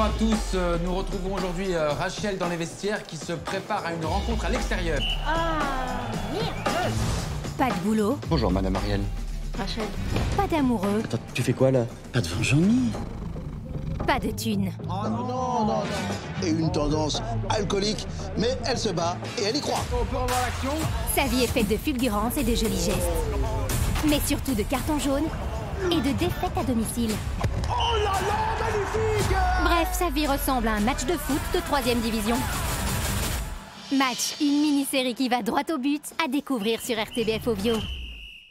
Bonjour à tous, nous retrouvons aujourd'hui Rachel dans les vestiaires qui se prépare à une rencontre à l'extérieur. Ah, merde. Pas de boulot. Bonjour madame Ariel. Rachel. Pas d'amoureux. Attends, tu fais quoi là? Pas de Jean-Mi. Pas de thunes. Oh non, non, non. Et une tendance alcoolique, mais elle se bat et elle y croit. On peut revoir l'action. Sa vie est faite de fulgurances et de jolis gestes. Mais surtout de cartons jaunes et de défaites à domicile. Oh là là, magnifique! Bref, sa vie ressemble à un match de foot de 3e division. Match, une mini-série qui va droit au but, à découvrir sur RTBF Auvio.